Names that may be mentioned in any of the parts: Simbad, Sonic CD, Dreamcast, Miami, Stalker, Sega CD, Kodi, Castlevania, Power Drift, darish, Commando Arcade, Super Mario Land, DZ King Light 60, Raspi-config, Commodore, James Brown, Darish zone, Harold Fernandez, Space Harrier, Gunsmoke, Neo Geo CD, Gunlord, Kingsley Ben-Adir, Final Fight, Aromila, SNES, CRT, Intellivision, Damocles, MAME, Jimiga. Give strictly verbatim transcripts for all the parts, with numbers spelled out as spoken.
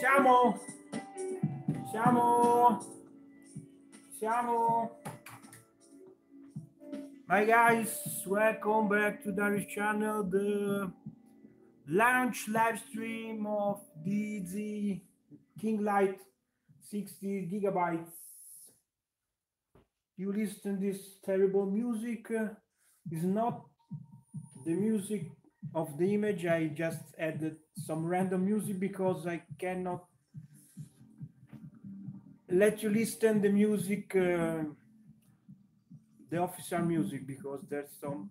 Siamo! Siamo! Siamo! Hi guys, welcome back to Darish channel, the launch live stream of D Z King Light sixty gigabytes. You listen to this terrible music. It's not the music of the image. I just added some random music because I cannot let you listen the music, uh, the official music, because there's some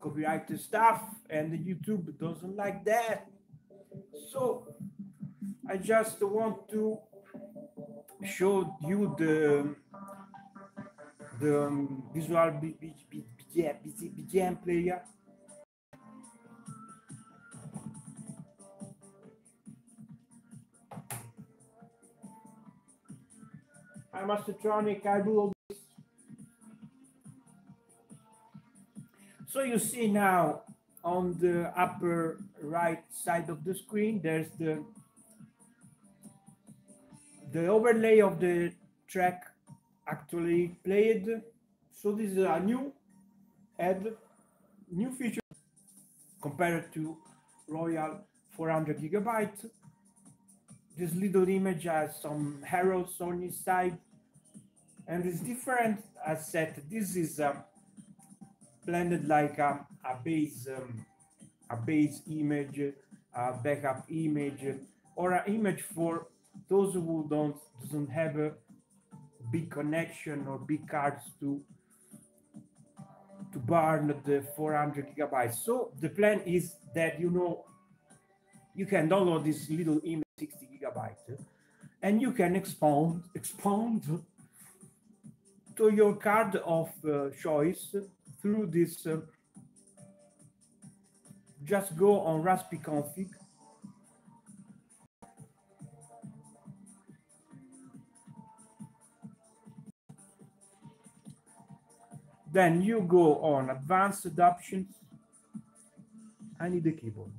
copyrighted stuff and YouTube doesn't like that. So I just want to show you the the um, visual B G M player. I'm Astrotronic, I do all this. So you see now on the upper right side of the screen, there's the, the overlay of the track actually played. So this is a new add, new feature compared to Royal four hundred gigabytes. This little image has some arrows on its side. And it's different asset. This is um, blended like a, a base, um, a base image, a backup image, or an image for those who don't doesn't have a big connection or big cards to to burn the four hundred gigabytes. So the plan is that, you know, you can download this little image, sixty gigabytes, and you can expound expound to your card of uh, choice through this. Uh, just go on Raspi-config. Then you go on advanced options. I need the keyboard.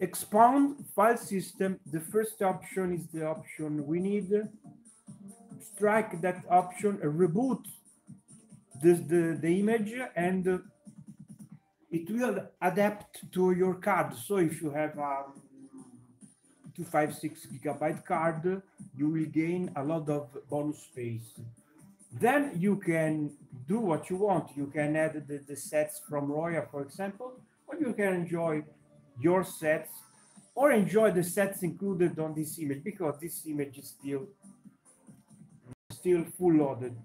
Expound file system. The first option is the option we need. Strike that option, reboot this, the, the image, and it will adapt to your card. So if you have a two fifty-six gigabyte card, you will gain a lot of bonus space. Then you can do what you want. You can add the, the sets from Roya, for example, or you can enjoy your sets, or enjoy the sets included on this image, because this image is still still full loaded.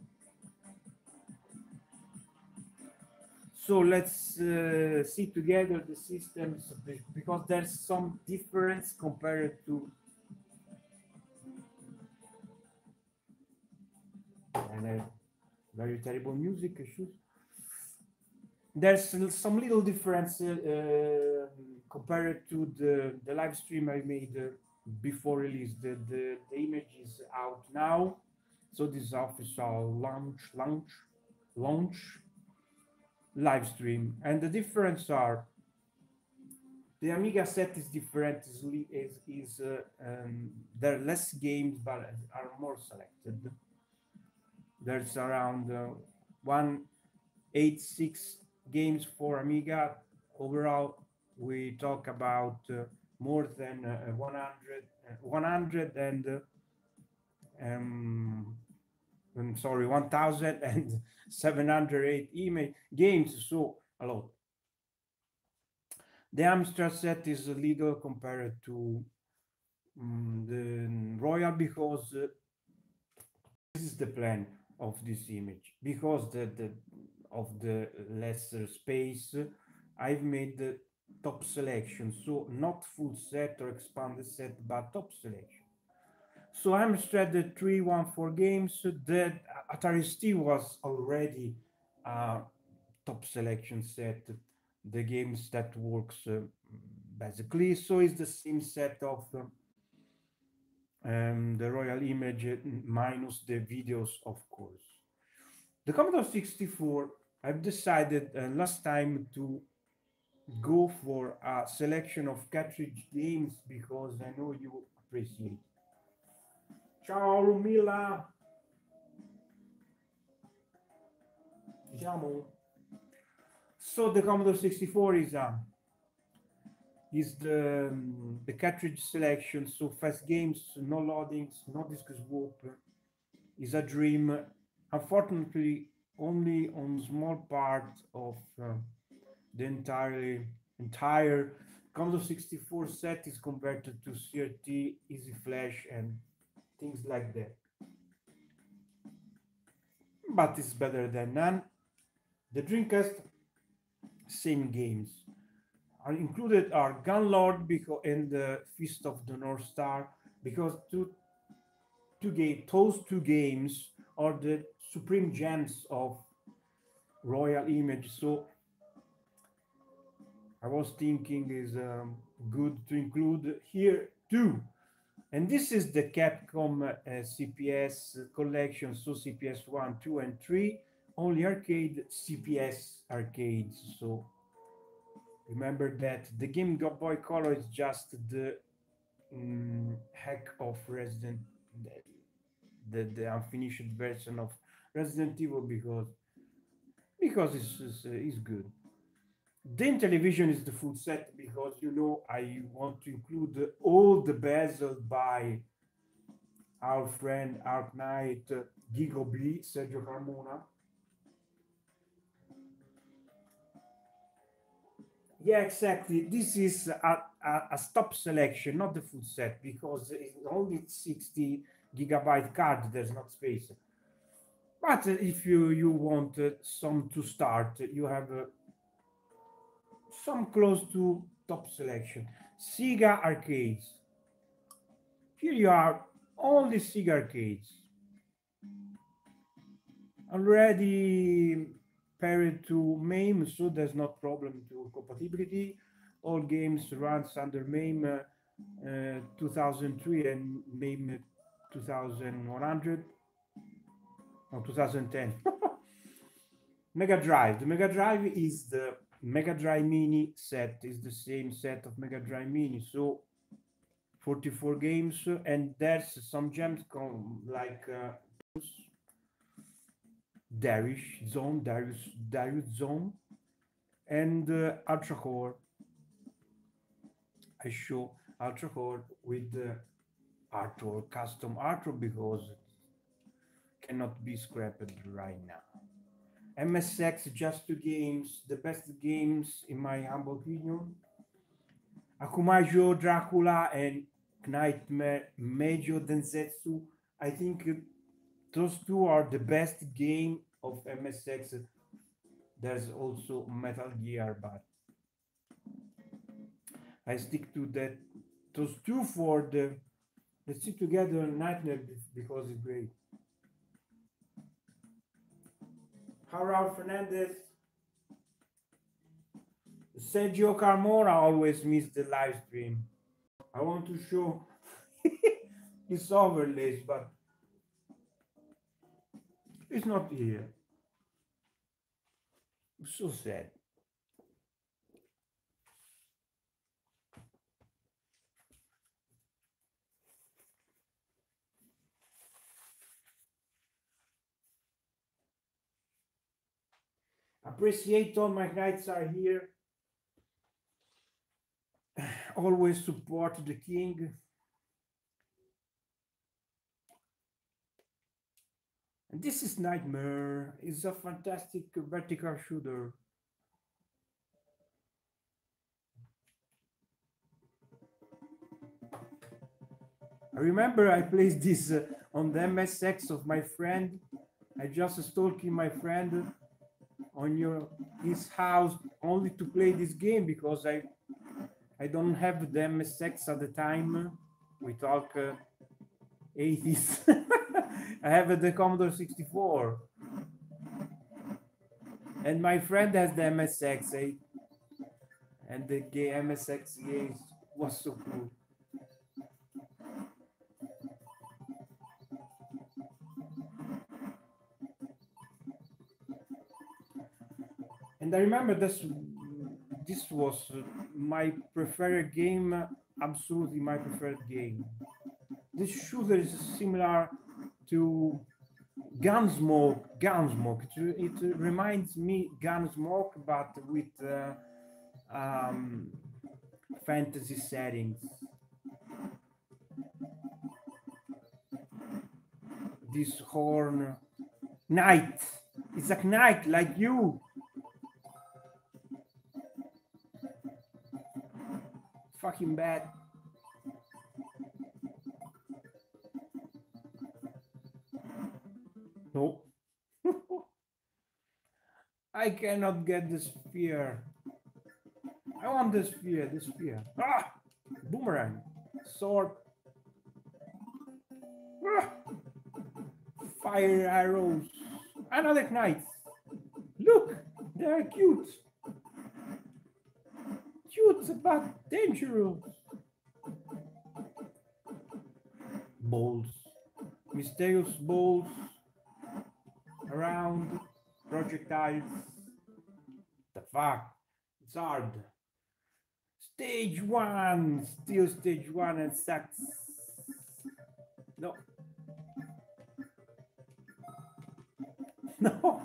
So let's uh, see together the systems, because there's some difference compared to. And very terrible music issues. There's some little difference uh, compared to the, the live stream I made uh, before release. The, the, the image is out now. So this is official launch, launch, launch live stream. And the difference are the Amiga set is different. Is, is, is, uh, um, there are less games, but are more selected. There's around uh, one eighty-six games for Amiga. Overall, we talk about uh, more than uh, one hundred, uh, one hundred and, uh, um, I'm sorry, one thousand seven hundred eight email games. So a lot. The Amstrad set is little compared to um, the Royal, because uh, this is the plan of this image, because the the of the lesser space, I've made the top selection. So not full set or expanded set, but top selection. So Amstrad the three one four games, the Atari S T was already uh, top selection set, the games that works uh, basically. So it's the same set of uh, um, the Royal image minus the videos, of course. The Commodore sixty-four, I've decided uh, last time to go for a selection of cartridge games, because I know you precinct. Ciao Aromila! Diciamo. So the Commodore sixty-four is a uh, is the um, the cartridge selection, so fast games, no loadings, no disk swap, is a dream. Unfortunately, only on small part of uh, the entire entire Commodore sixty-four set is converted to C R T, Easy Flash, and things like that. But it's better than none. The Dreamcast, same games. Are included are Gunlord because and the Feast of the North Star, because two two game those two games are the supreme gems of Royal Image. So I was thinking is um, good to include here too. And this is the Capcom uh, C P S collection, so C P S one, two, and three, only arcade, C P S arcades. So remember that the Game Boy Color is just the um, hack of Resident, the, the the unfinished version of Resident Evil, because because it's, it's, it's good. The Intellivision is the full set, because you know I want to include all the bezels by our friend Arknight, Gigobli, Sergio Carmona. Yeah, exactly. This is a, a, a stop selection, not the full set, because it's only sixty gigabyte card, there's not space. But if you, you want uh, some to start, you have uh, some close to top selection. Sega arcades. Here you are, only Sega arcades. Already paired to MAME, so there's no problem to compatibility. All games runs under MAME uh, uh, two thousand three and MAME two thousand one hundred or two thousand ten. Mega Drive. The Mega Drive is the Mega Drive Mini set, is the same set of Mega Drive Mini, so forty-four games, and there's some gems come like uh, Darish zone, Darish, Darish zone, and uh, ultra core. I show ultra core with the uh, artwork, custom artwork, because it cannot be scrapped right now. M S X, just two games, the best games in my humble opinion. Akumajō Dracula and Nightmare Meijō Densetsu. I think those two are the best game of M S X. There's also Metal Gear, but I stick to that. Those two for the let's stick together Nightmare, because it's great. Harold Fernandez, Sergio Carmona always missed the live stream. I want to show his overlays, but it's not here. It's so sad. Appreciate all my knights are here. Always support the king. And this is Nightmare. It's a fantastic vertical shooter. I remember I placed this uh, on the M S X of my friend. I just stalking my friend on your his house only to play this game, because I I don't have the M S X at the time. We talk uh, eighties. I have the Commodore sixty-four, and my friend has the M S X. Eh? And the game M S X games was so cool. And I remember this this was my preferred game, absolutely my preferred game. This shooter is similar to Gunsmoke. Gunsmoke. It, it reminds me Gunsmoke, but with uh, um, fantasy settings. This horn, knight. It's a knight like you. Fucking bad. No. I cannot get the spear. I want the spear. The spear. Ah! Boomerang. Sword. Ah! Fire arrows. Another knight. Look, they are cute. Cute, but dangerous. Balls. Mysterious balls. Around. Projectiles. The fuck? It's hard. Stage one. Still stage one and sucks. No. No,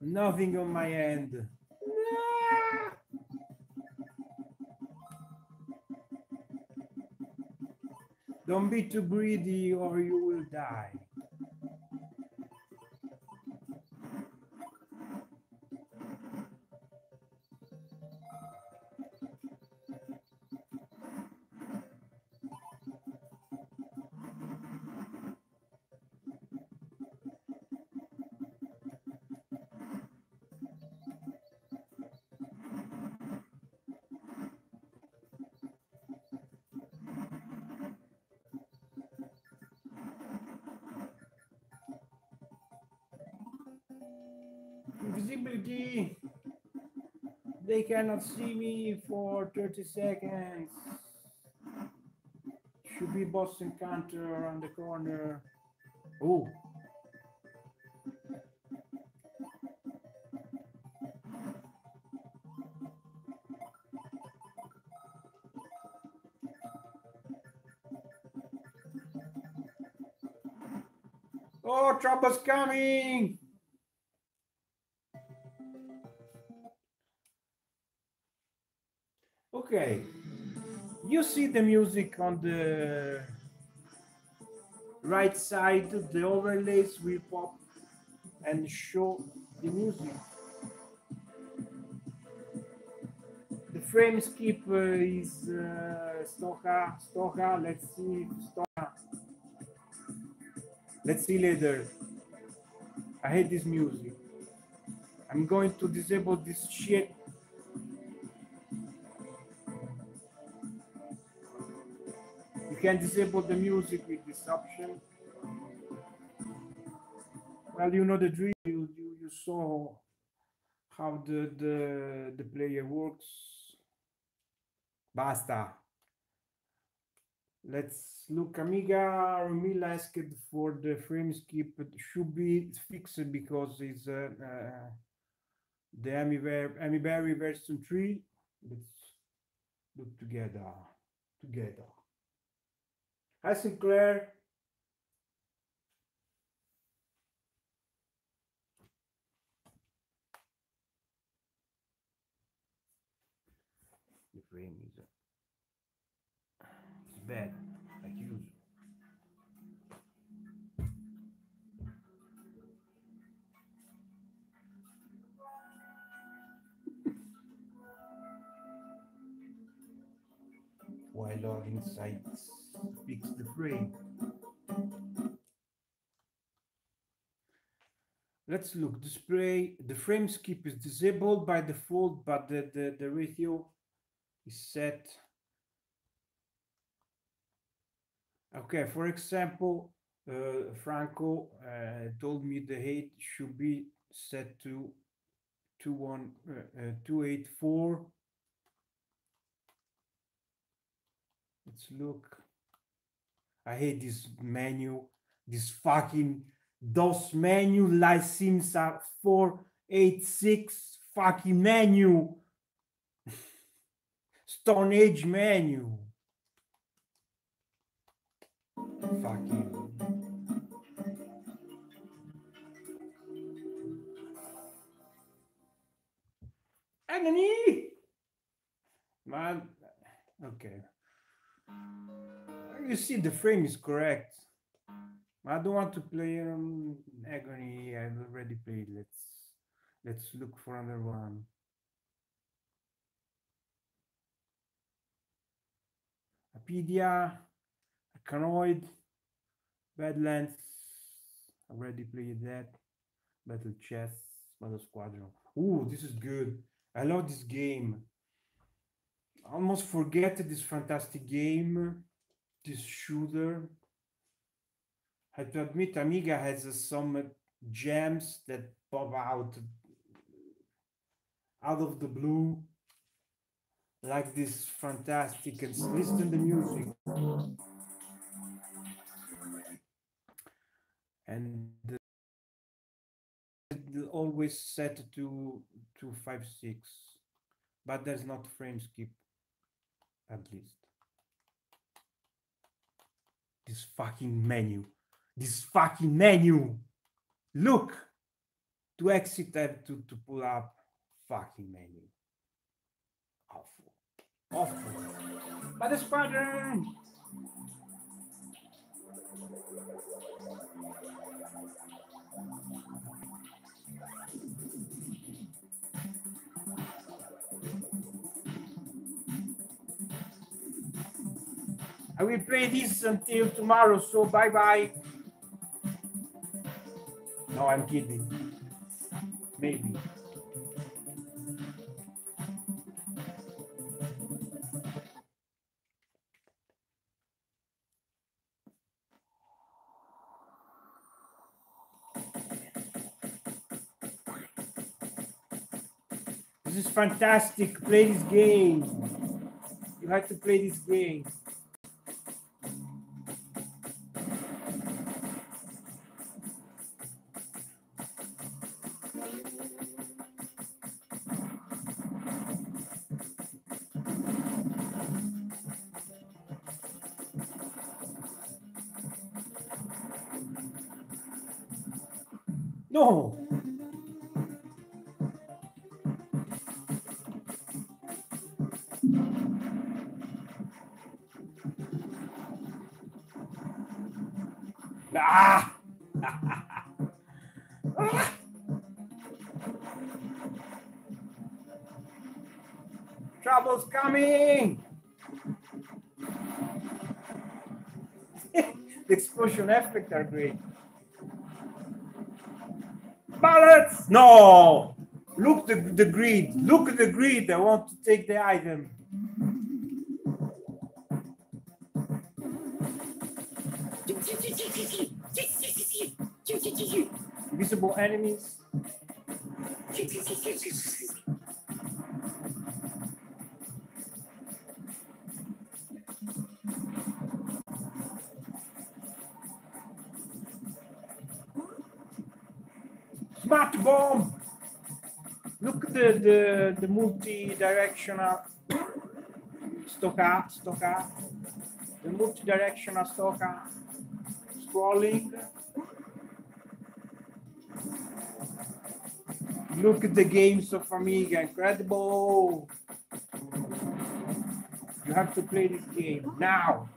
nothing on my end. No. Don't be too greedy or you will die. Invisibility, they cannot see me for thirty seconds. Should be boss encounter around the corner. Oh, oh, trouble's coming. Okay, you see the music on the right side, the overlays will pop and show the music. The frame skip is uh, Stalker, Stalker, let's see, Stalker. Let's see later. I hate this music. I'm going to disable this shit. You can disable the music with this option. Well, you know the drill. You, you, you saw how the, the, the player works. Basta. Let's look. Amiga Aromila asked for the frame skip. It should be fixed because it's uh, uh, the Amiibo version three. Let's look together. Together. Hi, Sinclair. The frame is uh, it's bad, like usual. While logging sites. Fix the frame. Let's look. Display. The frame skip is disabled by default, but the, the, the ratio is set. Okay, for example, uh, Franco uh, told me the height should be set to two one, uh, uh, two eighty-four. Let's look. I hate this menu, this fucking DOS menu, like Sims four eight six fucking menu. Stone Age menu. Fucking. Agony! Man, okay. You see the frame is correct. I don't want to play um, Agony. I've already played. Let's let's look for another one. Apedia, Arkanoid, Badlands. Already played that. Battle Chess, Battle Squadron. Ooh, this is good. I love this game. I almost forget this fantastic game, this shooter. I have to admit, Amiga has uh, some gems that pop out out of the blue, like this fantastic. And listen to the music. And uh, always set to to five six, but there's not frame skip, at least. This fucking menu, this fucking menu. Look, to exit I have to to pull up fucking menu. Awful, awful. But the squadron. I will play this until tomorrow, so bye-bye. No, I'm kidding. Maybe. This is fantastic. Play this game. You have to play this game. No. Ah. Ah. Trouble's coming. The explosion effects are great. Bullets! No! Look the the grid. Look at the grid. I want to take the item. Invisible enemies. Smart bomb! Look at the, the, the multi-directional stalker, stalker, the multi-directional stalker, scrolling. Look at the games of Amiga, incredible! You have to play this game now!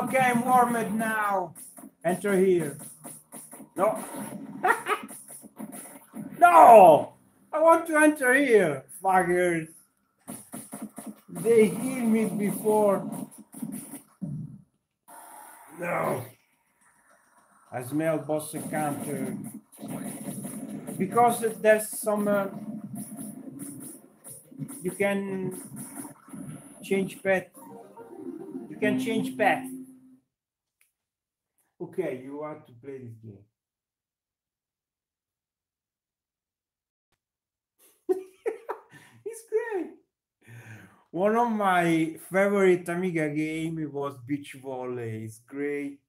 Okay, I'm warmed now. Enter here. No. No! I want to enter here, fuckers. They healed me before. No. I smell boss encounter. because there's some uh, you can change path. You can change path. Okay, you want to play this game. It's great. One of my favorite Amiga game was Beach Volley. It's great.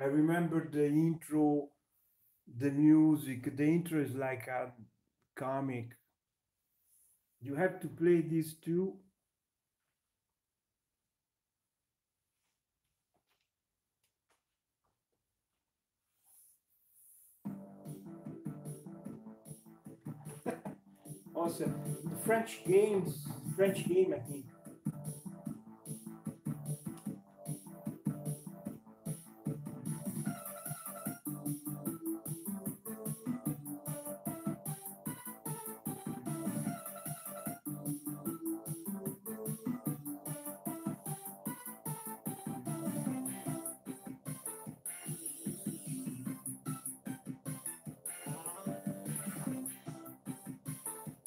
I remember the intro, the music. The intro is like a comic. You have to play these two. Awesome. The French games, French game, I think.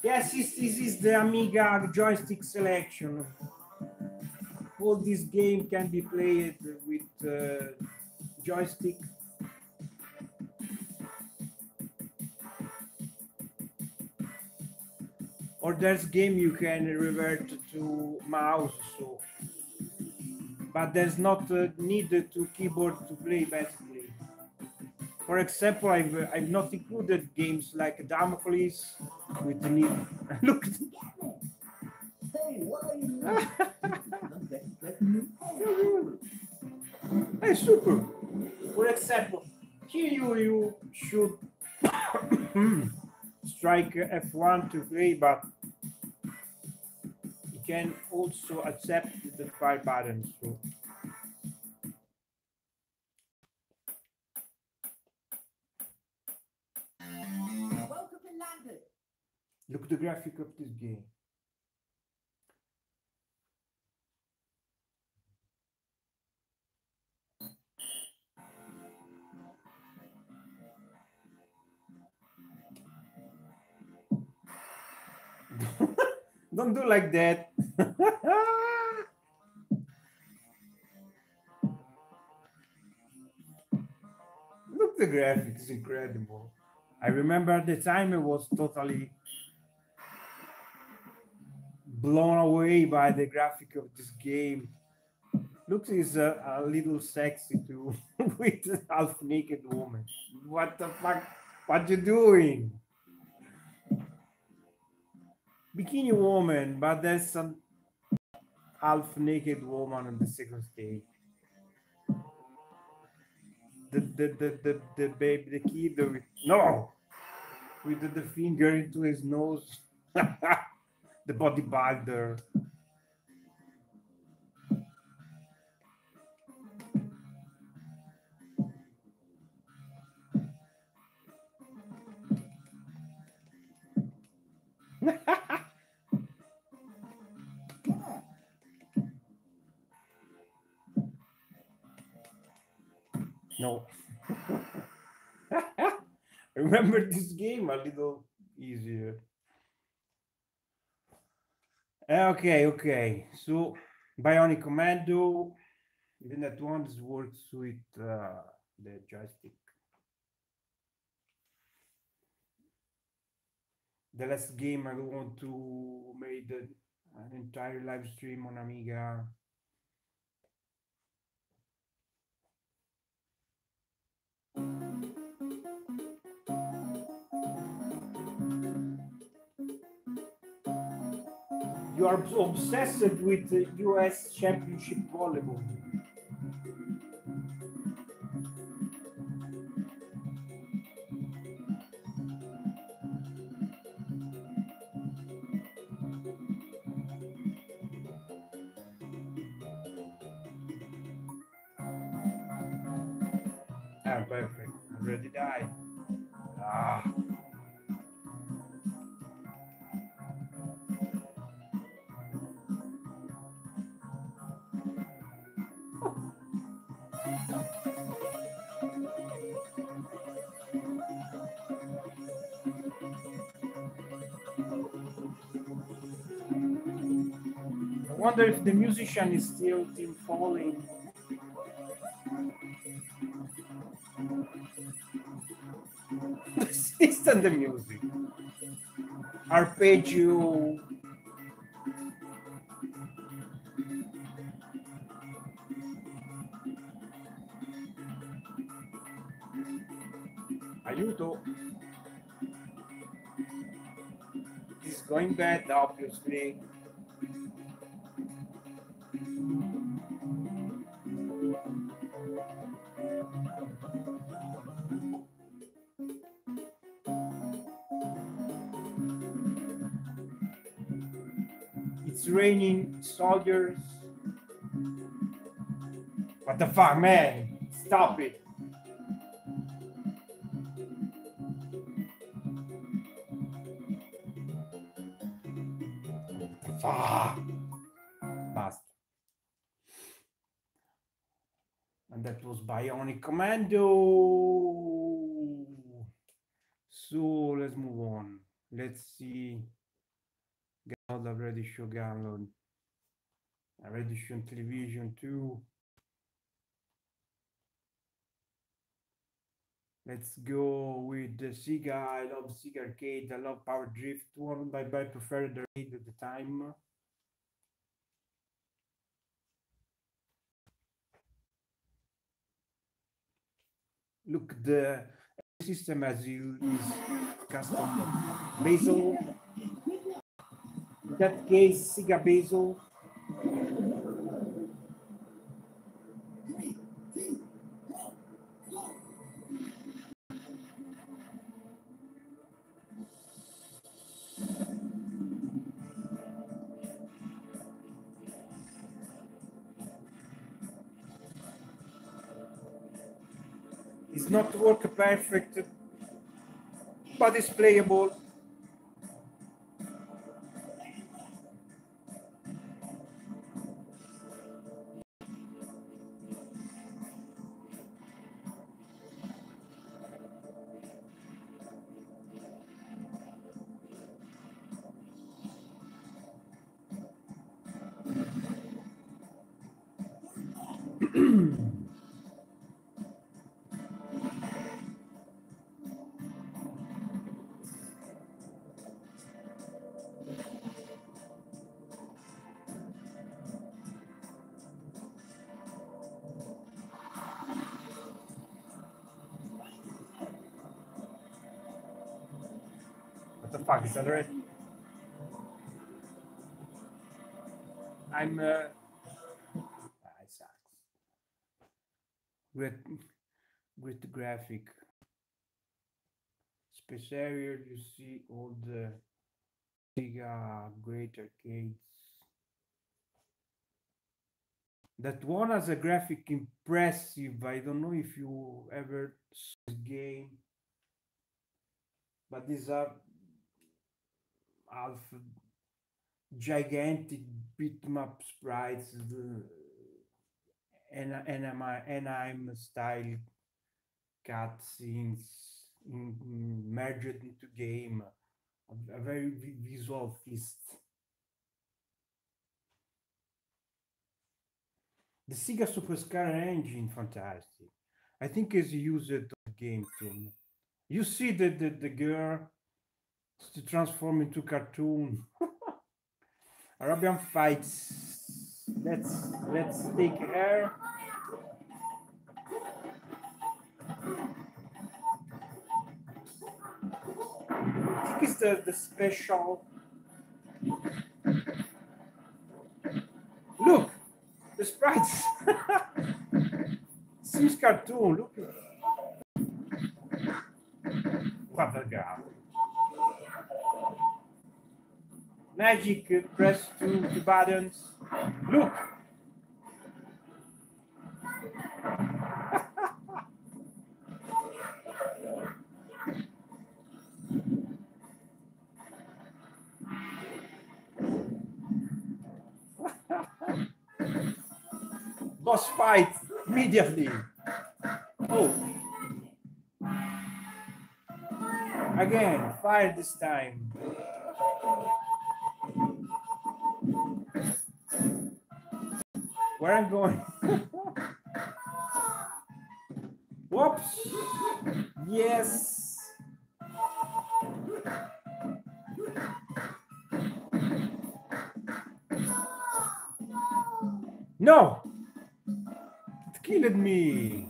Yes, this is the Amiga joystick selection. All this game can be played with uh, joystick. Or there's game you can revert to mouse, so. But there's not uh, need to keyboard to play basically. For example, I've, I've not included games like Damocles, with the need. Look. Hey, what are you doing? Hey, super. For example, here you, you should strike F one to play, but you can also accept the fire button. So. Look the graphic of this game. Don't do like that. Look the graphics, incredible. I remember at the time it was totally blown away by the graphic of this game. Looks is a, a little sexy too, with half naked woman. What the fuck? What you doing? Bikini woman, but there's some half naked woman on the second stage. The the the the, the babe, the kid with no, with the, the finger into his nose. The bodybuilder. No. Remember this game a little easier. Okay, okay. So, Bionic Commando, even that one works with uh, the joystick. The last game I want to make the, an entire live stream on Amiga. You are obsessed with the U S Championship Volleyball. Ah, perfect. Already died. Ah. I wonder if the musician is still Tim Foley. The system, the music. Arpeggio. Aiuto. It's going bad, obviously. It's raining soldiers. What the fuck, man? Stop it. Ah, bastard. And that was Bionic Commando. So let's move on. Let's see. Gunlord, I've already shown Gunlord. I already shown Intellivision too. Let's go with the Sega. I love Sega Arcade. I love Power Drift. One by by preferred arcade at the time. Look, the system as you is custom Basil. In that case, Sega Basil. Not work perfect, but it's playable. Fuck, is that right? I'm. Uh... Ah, it sucks. Great, great graphic. Space area, you see all the Sega great arcades. That one has a graphic impressive. I don't know if you ever saw this game, but these are. Half gigantic bitmap sprites, the and and I'm style cutscenes in, in, merged into game, a, a very visual feast. The Sega Superscar engine, fantastic. I think it's used to the game too. You see the the, the girl. To transform into cartoon. Arabian fights. Let's let's take her. I think it's the, the special. Look, the sprites. Seems cartoon. Look. What the guy. Magic, uh, press two, two buttons. Look! Boss fight immediately. Oh. Again, fire this time. Where I'm going? Whoops! Yes! No! It killed me!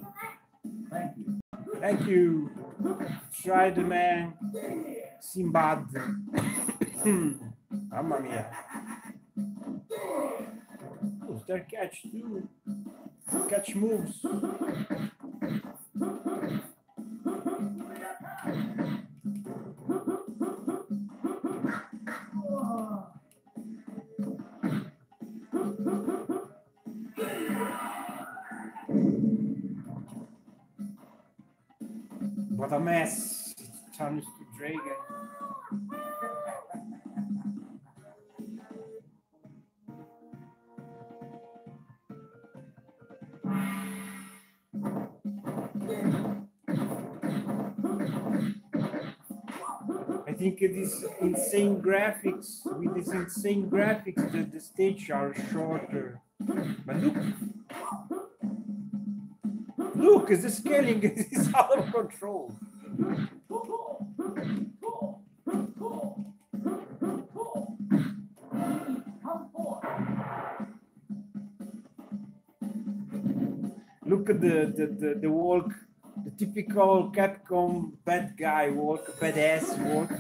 Thank you. Thank you. Try the man. Simbad. Mamma mia. Oh, their catch too. Catch moves. What a mess. It turns to dragon. I think it is insane graphics. With this insane graphics, that the stages are shorter. But look. Look, the scaling is out of control. Look at the, the, the, the walk, the typical Capcom bad guy walk, badass walk.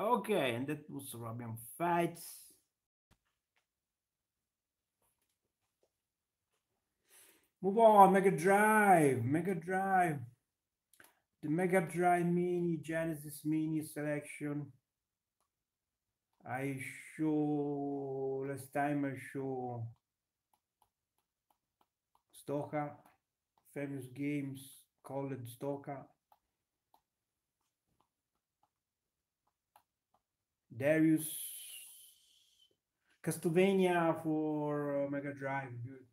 Okay, and that was Serbian Fights. Move on, Mega Drive, Mega Drive. The Mega Drive Mini, Genesis Mini selection. I show, last time I show Stalker, famous games called Stalker. Darius, Castlevania for uh, Mega Drive, good.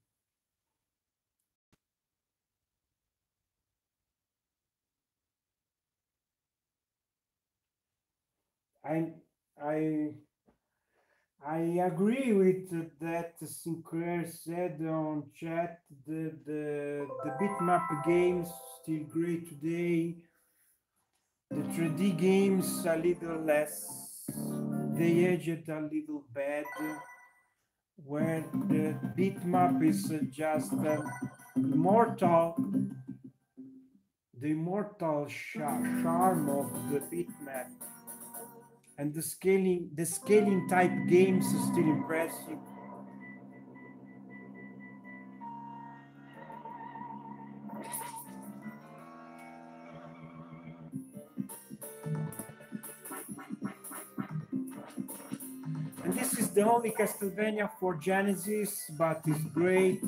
I I I agree with uh, that Sinclair said on chat. The the the bitmap games still great today. The three D games a little less. They aged a little bad, where the bitmap is just uh, immortal, the immortal charm of the bitmap, and the scaling, the scaling type games is still impressive. The only Castlevania for Genesis, but it's great.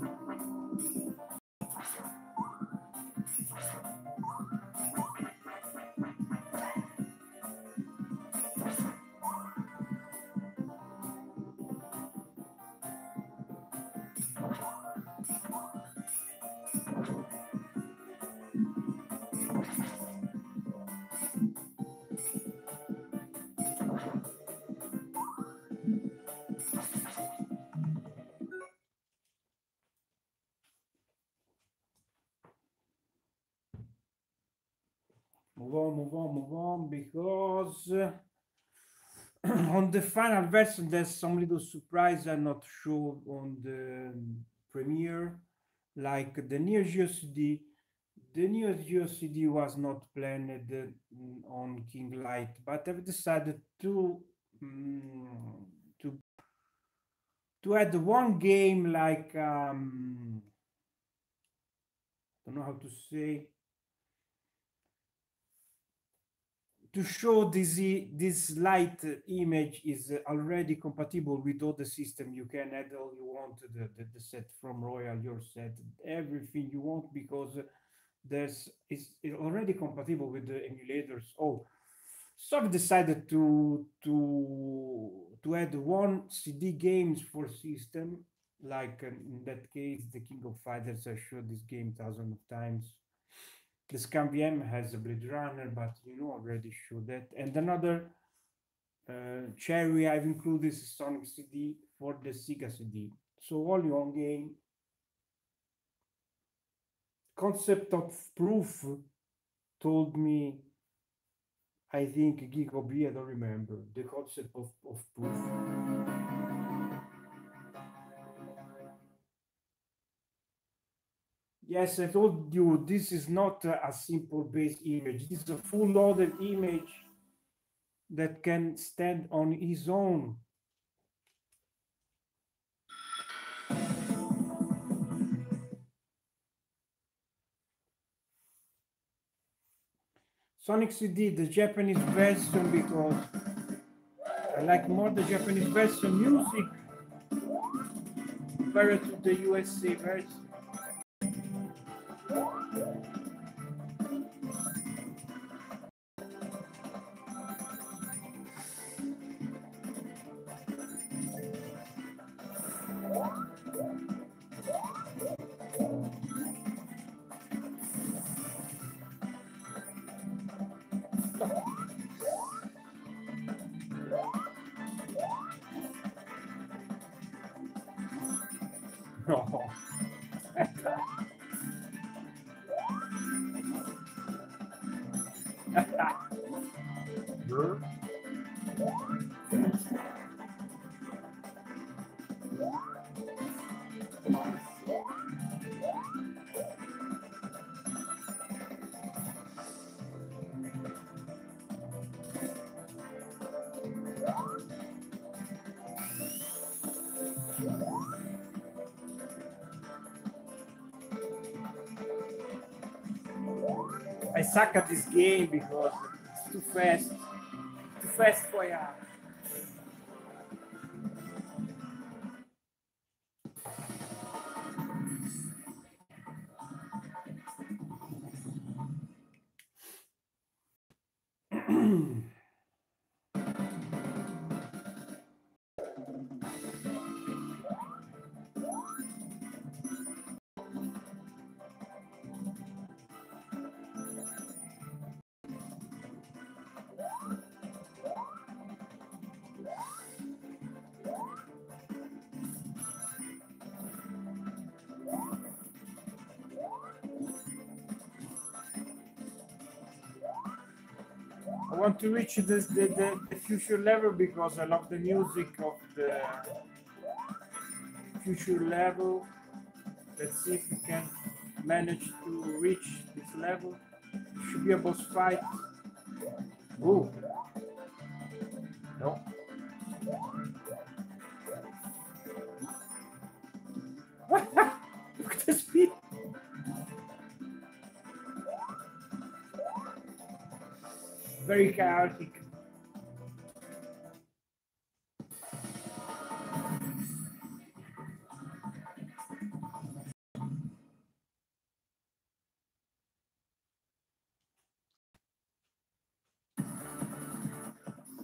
Because uh, on the final version there's some little surprise I'm not sure on the premiere, like the Neo Geo C D. The Neo Geo C D was not planned uh, on King Light, but I've decided to um, to to add one game like um, I don't know how to say. to show this, this light image is already compatible with all the system. You can add all you want, the, the, the set from Royal, your set, everything you want, because there's it's already compatible with the emulators. Oh, so I've decided to to to add one C D games for system, like in that case, the King of Fighters. I showed this game thousands of times. The ScanVM has a Blade Runner, but you know, already showed that. And another uh, cherry I've included is Sonic C D for the Sega C D. So all your own game. Concept of proof told me, I think, Gigobi, I don't remember, the concept of, of proof. Yes, I told you this is not a simple base image. This is a full loaded image that can stand on its own. Sonic C D, the Japanese version, because I like more the Japanese version music compared to the U S A version. I suck at this game because it's too fast, too fast for you. To reach this, the, the, the future level, because I love the music of the future level. Let's see if we can manage to reach this level. It should be a boss fight. Ooh. No. Look at the speed. Very chaotic.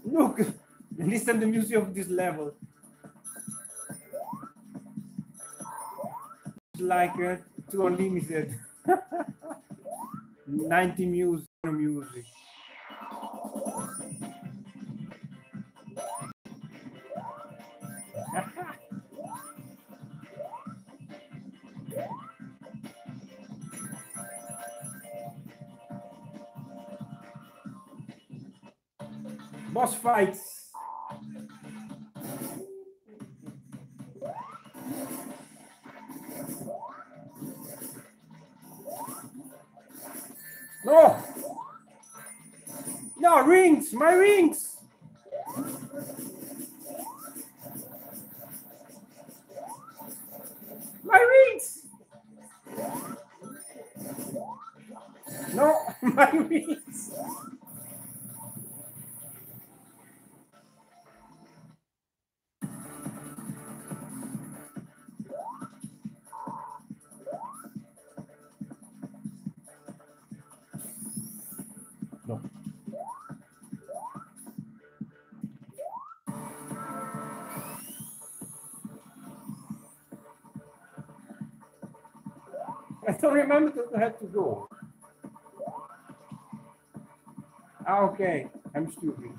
Look, listen to the music of this level. It's like uh, too unlimited. ninety music, music. Boss fights. No, no rings, my rings. My rings. No, my rings. So remember that you have to do. Okay, I'm stupid.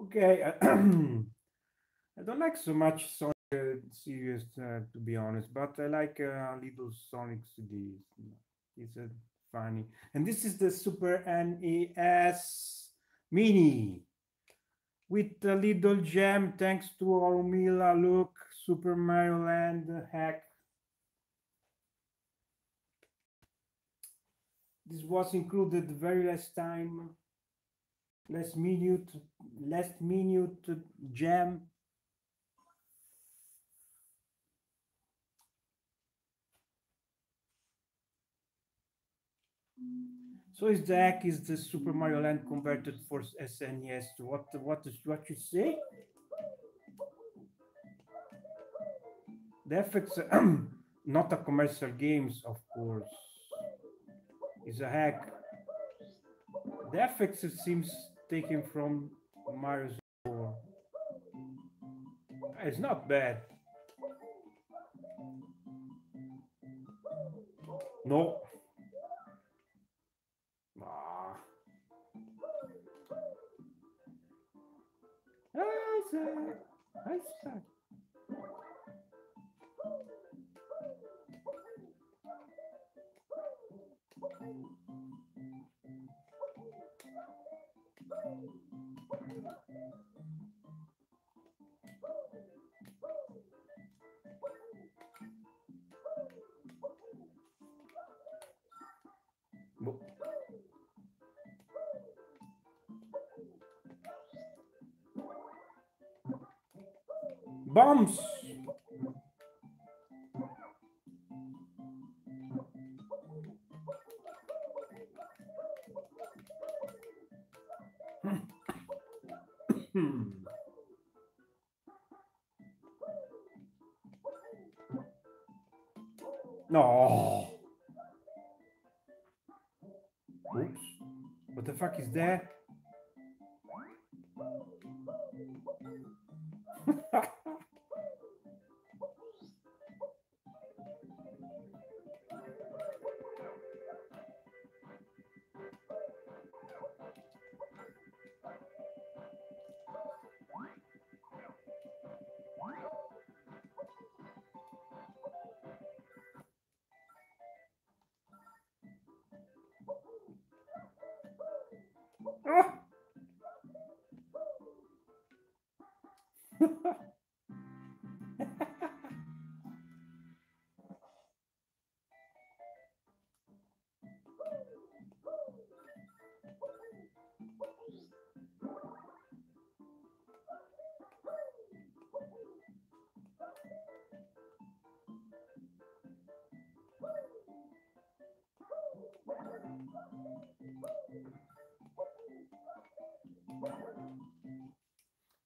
Okay, I don't like so much Sonic uh, series, uh, to be honest, but I like uh, little Sonic C D. It's uh, funny. And this is the Super N E S Mini with a little gem, thanks to Aromila. Look, Super Mario Land hack. This was included very last time. Last minute, last minute jam. So is the hack is the Super Mario Land converted for S N E S? What what is what you say? The effects not a commercial games, of course. It's a hack. The effects seems taken from Mario's four. It's not bad. No. Ah. I suck. Bombs. No. Oops. What the fuck is that?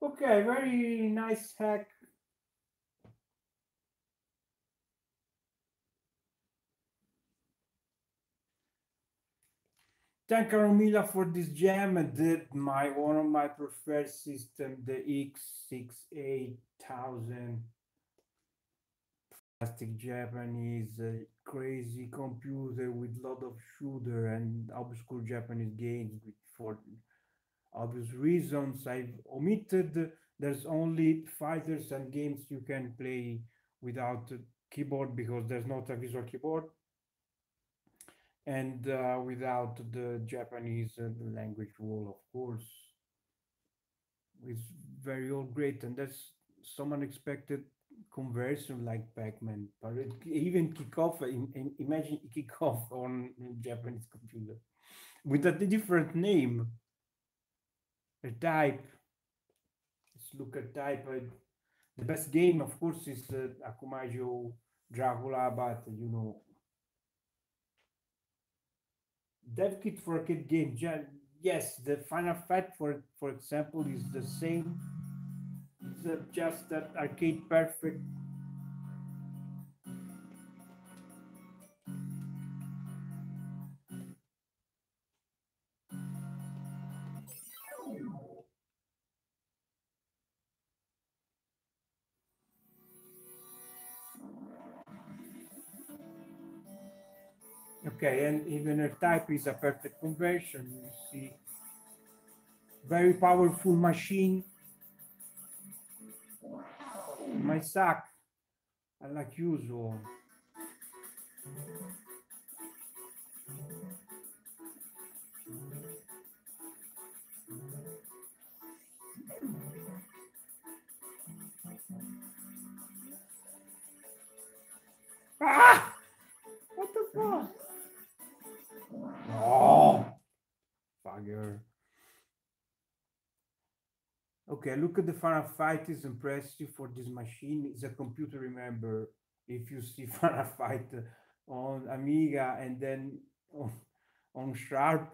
Okay, very nice hack. Thank Aromila for this gem. And did my one of my preferred system, the X sixty-eight thousand plastic Japanese uh, crazy computer with lot of shooter and obscure Japanese games with for obvious reasons I've omitted. There's only fighters and games you can play without keyboard because there's not a visual keyboard, and uh, without the Japanese language wall, of course. It's very all great, and that's some unexpected conversion like Pac-Man, but it, even kickoff. Imagine kickoff on Japanese computer with a different name. A type. Let's look at type. The best game, of course, is uh, Akumajō Dracula, but you know, dev kit for a kid game. Yes, the Final Fight, for for example, is the same. It's uh, just that arcade perfect. Okay, and even her type is a perfect conversion. You see, very powerful machine. My sack, like usual. Ah! What the fuck? Oh, bugger. Okay, look at the Final Fight is impressive for this machine. It's a computer, remember, if you see Final Fight on Amiga and then on, on Sharp,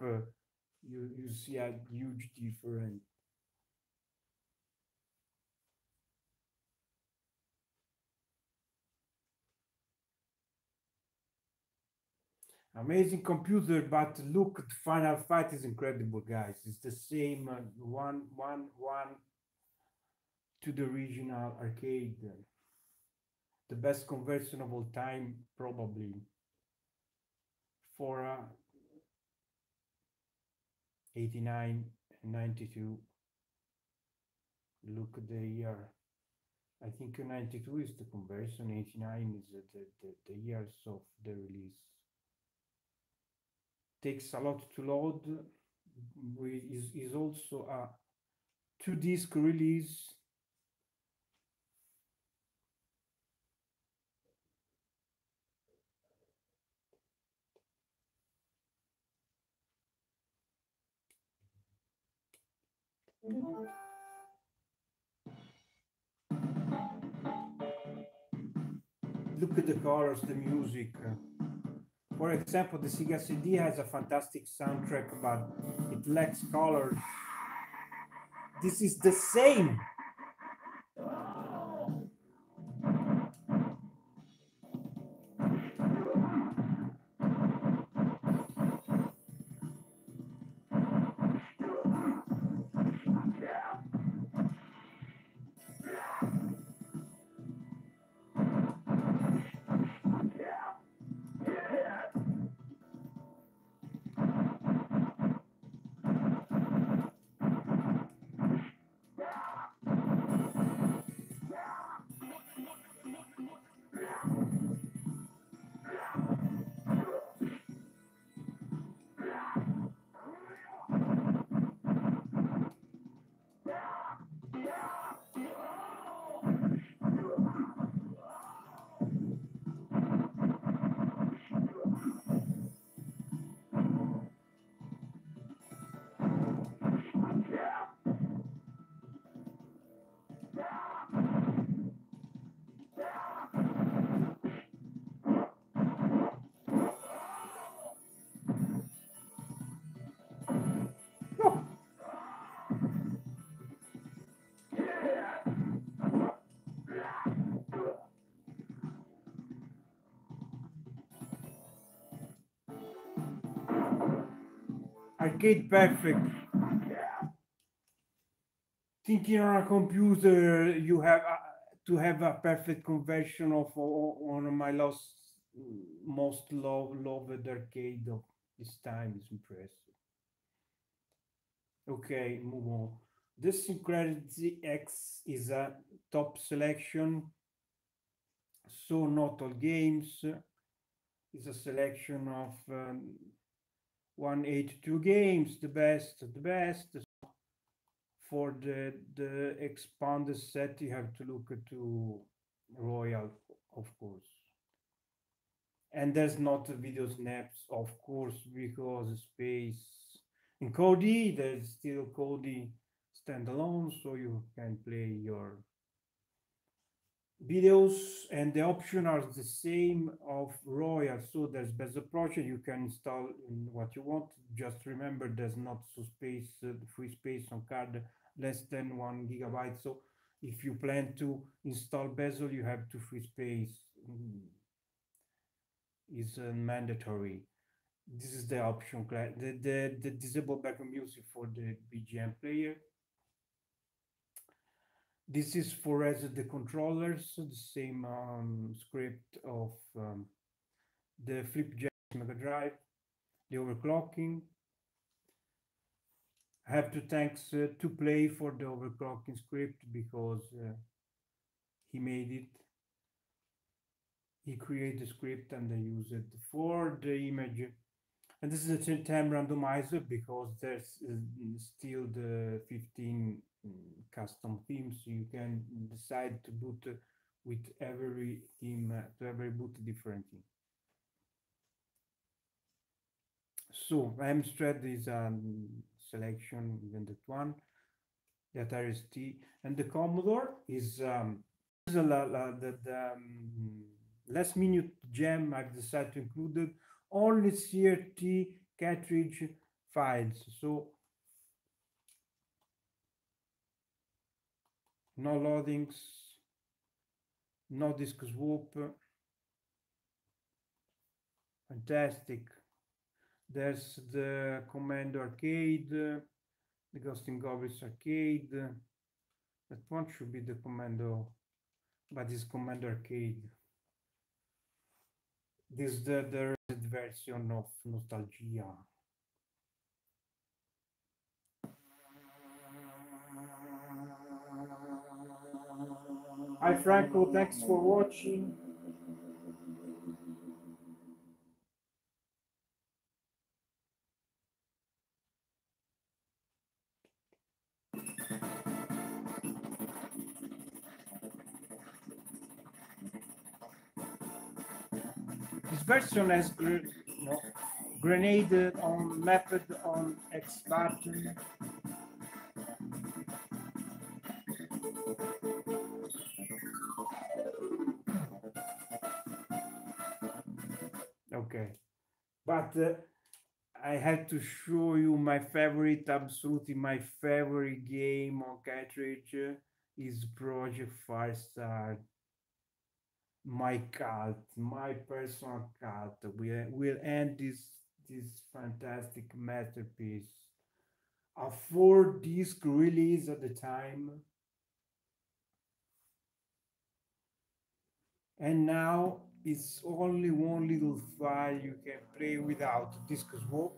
you, you see a huge difference. Amazing computer, but look, Final Fight is incredible, guys. It's the same uh, one, one, one to the original arcade. The best conversion of all time, probably. For uh, eighty-nine, ninety-two. Look at the year. I think ninety-two is the conversion, eighty-nine is the, the, the years of the release. Takes a lot to load. We is, is also a two disc release. Mm-hmm. Look at the colors, the music. For example, the Sega C D has a fantastic soundtrack, but it lacks colors. This is the same. Arcade perfect. Thinking on a computer, you have uh, to have a perfect conversion of one of my lost, most love, loved arcade of this time is impressive. Okay, move on. This Synchrony X is a top selection, so not all games. It's a selection of um, one eighty-two games, the best of the best. For the the expanded set, you have to look to Royal, of course. And there's not video snaps, of course, because space. In Kodi, there's still Kodi standalone, so you can play your videos, and the options are the same of Royal, so there's best approach. You can install what you want. Just remember, there's not so space, uh, free space on card, less than one gigabyte. So if you plan to install bezel, you have to free space. Mm. It's uh, mandatory. This is the option. The, the, the disable background music for the B G M player. This is for as the controllers, the same um, script of um, the flipjack. Mega Drive, the overclocking. I have to thanks uh, to play for the overclocking script because uh, he made it. He created the script and I used it for the image. And this is a ten time randomizer because there's uh, still the fifteen um, custom themes. You can decide to boot with every theme, uh, to every boot different theme. So Amstrad is a um, selection, even that one, that R S T, and the Commodore is um, the, the, the um, last minute gem I've decided to include only C R T cartridge files, so no loadings, no disk swap. Fantastic. There's the Commando Arcade, the Ghost and Goblins Arcade. That one should be the Commando, but it's Commando Arcade. This is the, the version of Nostalgia. Hi Franco, thanks for watching. Version has gr no, grenade on method on X button. Okay, but uh, I had to show you my favorite, absolutely my favorite game on cartridge uh, is Project Firestar. My cult, my personal cult. We will end this this fantastic masterpiece. A four disc release at the time, and now it's only one little file you can play without disc swap.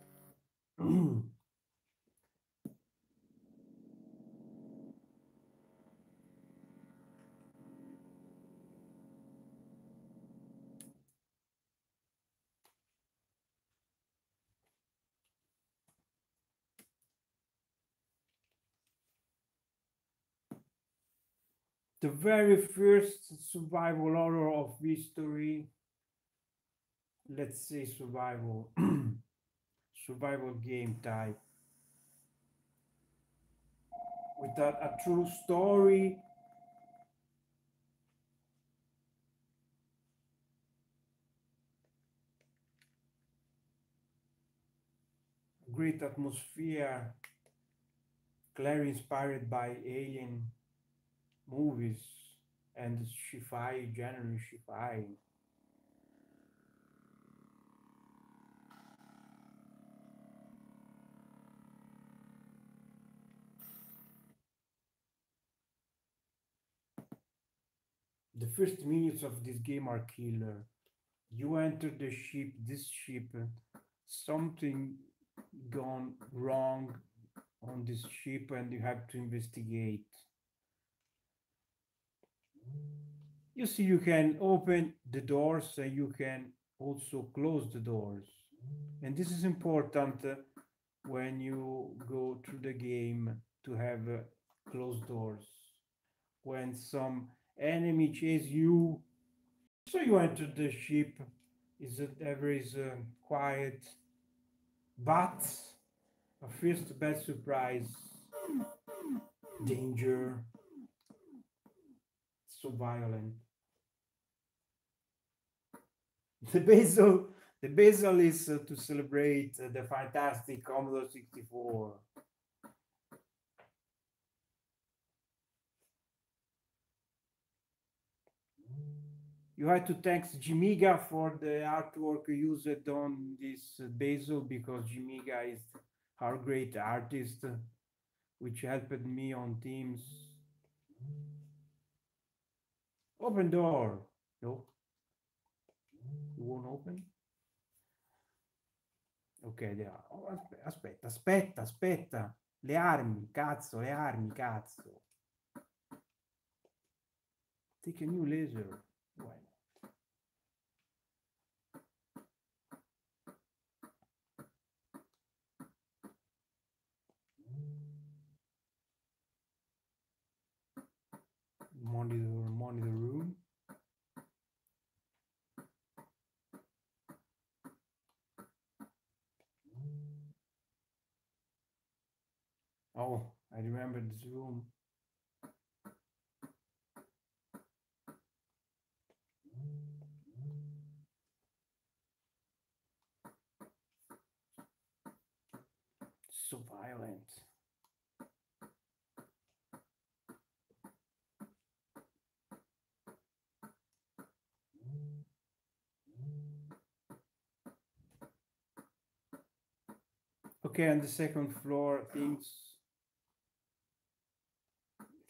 The very first survival horror of history, let's say survival, survival game type, with a, a true story, great atmosphere, clearly inspired by Alien movies and sci-fi, generally sci-fi. The first minutes of this game are killer. You enter the ship, this ship, something gone wrong on this ship and you have to investigate. You see, you can open the doors and you can also close the doors. And this is important uh, when you go through the game to have uh, closed doors. When some enemy chase you, so you enter the ship, is it ever is uh, quiet, but a first bad surprise, danger. So violent. The basil, the basil is uh, to celebrate uh, the fantastic Commodore sixty-four. You had to thank Jimiga for the artwork used on this uh, basil because Jimiga is our great artist, uh, which helped me on themes. Open door. No, you won't open. Ok, le... oh, aspetta, aspetta, aspetta. Le armi, cazzo, le armi, cazzo. Take a new laser. Well. Monitor, monitor room. Oh, I remember this room. So violent. Okay, on the second floor, things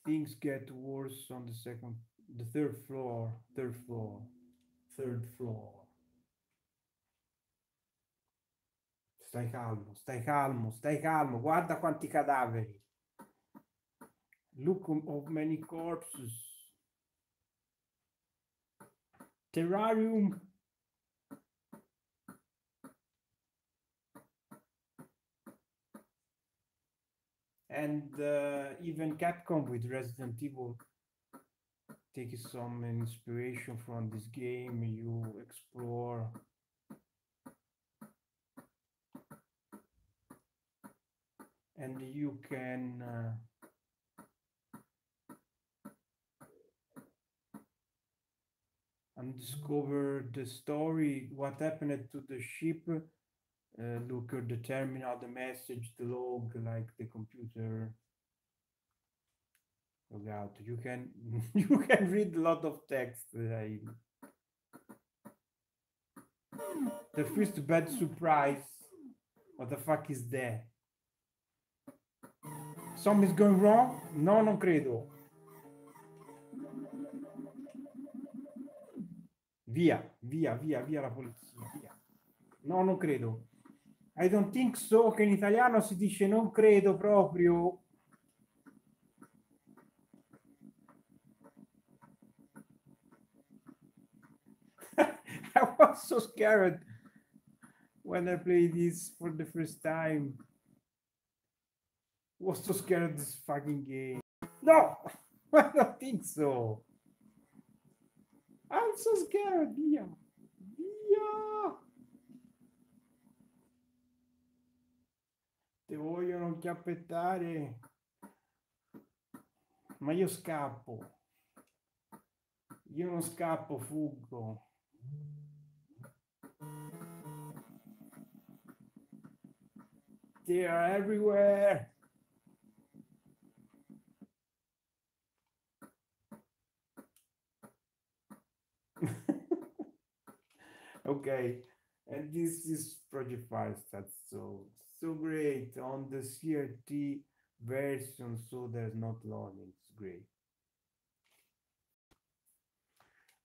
things get worse on the second, the third floor, third floor, third floor. Stai calmo, stai calmo, stai calmo. Guarda quanti cadaveri. Look of many corpses. Terrarium. And uh, even Capcom with Resident Evil, taking some inspiration from this game, you explore and you can uh, discover the story, what happened to the ship. Uh, look at the terminal, the message, the log, like the computer. Look out! You can you can read a lot of text. I... The first bad surprise. What the fuck is that? Something's going wrong? No, non credo. Via, via, via, via la polizia. Via. No, non credo. I don't think so, che in italiano si dice non credo proprio. I was so scared when I played this for the first time. I was so scared of this fucking game. No, I don't think so. I'm so scared. Yeah. Yeah. Te vogliono chiappettare, ma io scappo. Io non scappo, fuggo. They are everywhere. Okay, and this is Project Firestarter, so so great on the C R T version, so there's not loading. It's great.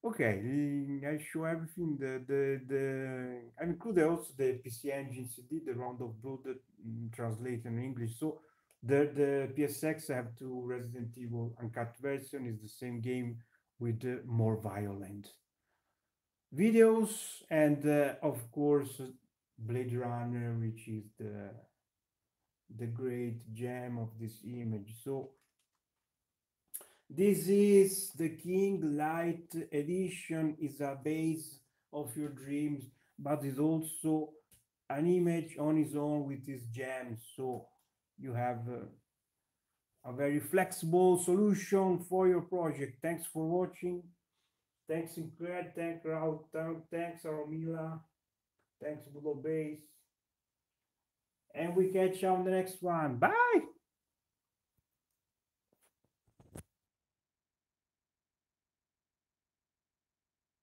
Okay, I show everything. The the the I included also the P C Engine C D, the Round of Blood translated in English. So the the P S X have two Resident Evil uncut version is the same game with the more violent videos, and uh, of course Blade Runner, which is the the great gem of this image. So this is the King Light edition, is a base of your dreams, but is also an image on its own with this gem. So you have uh, a very flexible solution for your project. Thanks for watching. Thanks Sinclair, thanks Raul, thanks Aromila, thanks Budo Base, and we catch you on the next one. Bye!